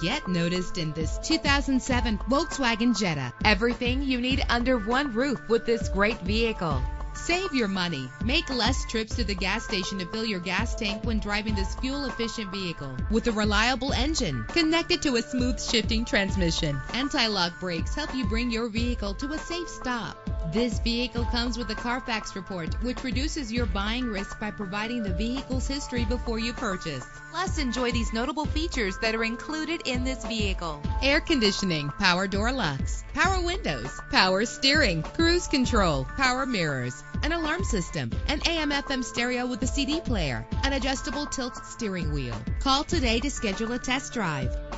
Get noticed in this 2007 Volkswagen Jetta. Everything you need under one roof with this great vehicle. Save your money. Make less trips to the gas station to fill your gas tank when driving this fuel-efficient vehicle. With a reliable engine connected to a smooth shifting transmission, anti-lock brakes help you bring your vehicle to a safe stop. This vehicle comes with a Carfax report, which reduces your buying risk by providing the vehicle's history before you purchase. Plus, enjoy these notable features that are included in this vehicle: air conditioning, power door locks, power windows, power steering, cruise control, power mirrors, an alarm system, an AM/FM stereo with a CD player, an adjustable tilt steering wheel. Call today to schedule a test drive.